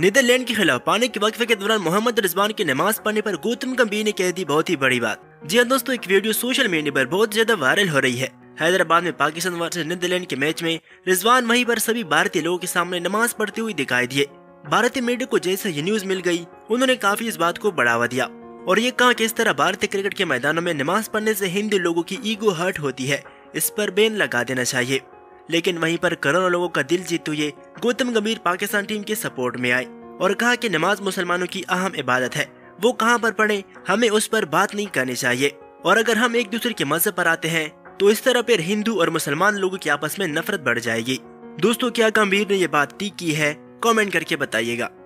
Netherlands के खिलाफ पाने के वक्त के दौरान मोहम्मद रिजवान की नमाज पढ़ने पर गौतम गंभीर ने कह दी बहुत ही बड़ी बात। जी हाँ दोस्तों, एक वीडियो सोशल मीडिया पर बहुत ज्यादा वायरल हो रही है। हैदराबाद में पाकिस्तान वर्सेस नीदरलैंड के मैच में रिजवान वहीं पर सभी भारतीय लोगों के सामने नमाज पढ़ते हुए दिखाई दिए। भारतीय मीडिया को जैसे ये न्यूज मिल गई, उन्होंने काफी इस बात को बढ़ावा दिया और ये कहा कि इस तरह भारतीय क्रिकेट के मैदानों में नमाज पढ़ने से हिंदू लोगों की ईगो हर्ट होती है, इस पर बैन लगा देना चाहिए। लेकिन वहीं पर करोड़ों लोगों का दिल जीते हुए गौतम गंभीर पाकिस्तान टीम के सपोर्ट में आए और कहा कि नमाज मुसलमानों की अहम इबादत है, वो कहाँ पर पढ़े हमें उस पर बात नहीं करनी चाहिए, और अगर हम एक दूसरे के मजहब पर आते हैं तो इस तरह पर हिंदू और मुसलमान लोगों की आपस में नफरत बढ़ जाएगी। दोस्तों, क्या गंभीर ने ये बात ठीक की है? कमेंट करके बताइएगा।